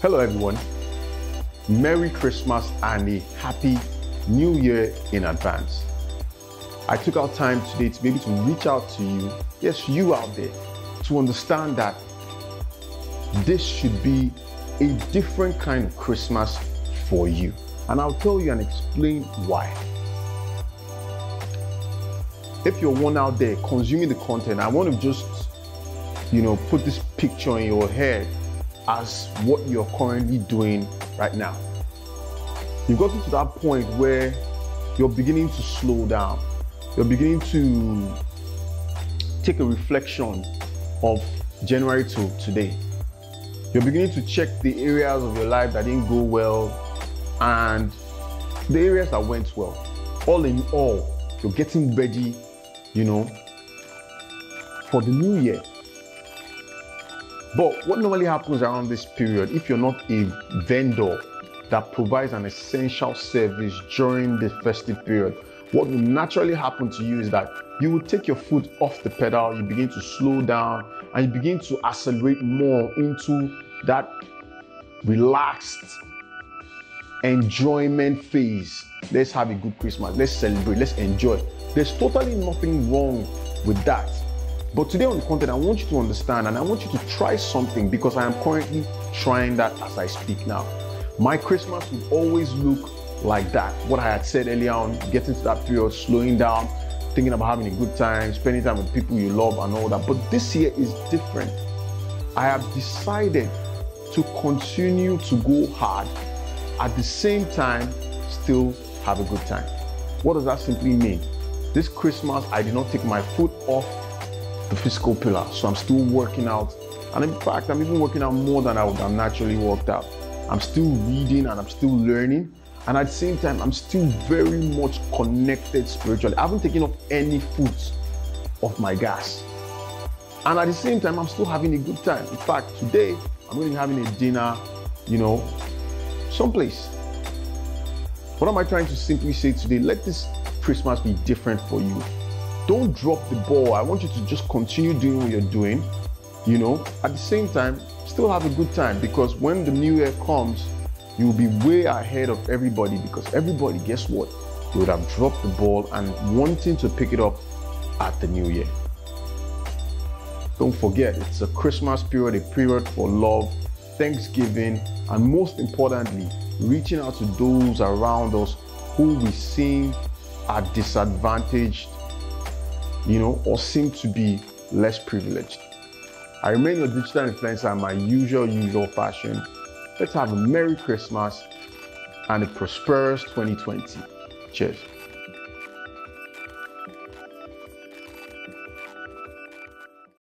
Hello everyone, Merry Christmas and a Happy New Year in advance. I took our time today to be able to reach out to you, yes, you out there, to understand that this should be a different kind of Christmas for you. And I'll tell you and explain why. If you're one out there consuming the content, I want to just, put this picture in your head as what you're currently doing right now. You've gotten to that point where you're beginning to slow down. You're beginning to take a reflection of January to today. You're beginning to check the areas of your life that didn't go well and the areas that went well. All in all, you're getting ready, for the new year. But what normally happens around this period, if you're not a vendor that provides an essential service during the festive period, what will naturally happen to you is that you will take your foot off the pedal, you begin to slow down, and you begin to accelerate more into that relaxed enjoyment phase. Let's have a good Christmas, let's celebrate, let's enjoy. There's totally nothing wrong with that. But today on the content, I want you to understand and I want you to try something because I am currently trying that as I speak now. My Christmas will always look like that. What I had said earlier on, getting to that period, slowing down, thinking about having a good time, spending time with people you love and all that. But this year is different. I have decided to continue to go hard, at the same time, still have a good time. What does that simply mean? This Christmas, I did not take my foot off the physical pillar, so I'm still working out, and in fact I'm even working out more than I would have naturally worked out. I'm still reading and I'm still learning, and at the same time I'm still very much connected spiritually. I haven't taken off any foot off my gas, and at the same time I'm still having a good time. In fact, today I'm going to be having a dinner, someplace. What am I trying to simply say today? Let this Christmas be different for you. Don't drop the ball. I want you to just continue doing what you're doing, at the same time, still have a good time, because when the new year comes, you'll be way ahead of everybody, because everybody, guess what? They would have dropped the ball and wanting to pick it up at the new year. Don't forget, it's a Christmas period, a period for love, Thanksgiving, and most importantly, reaching out to those around us who we seem are disadvantaged, or seem to be less privileged. I remain your digital influencer in my usual fashion. Let's have a Merry Christmas and a prosperous 2020. Cheers.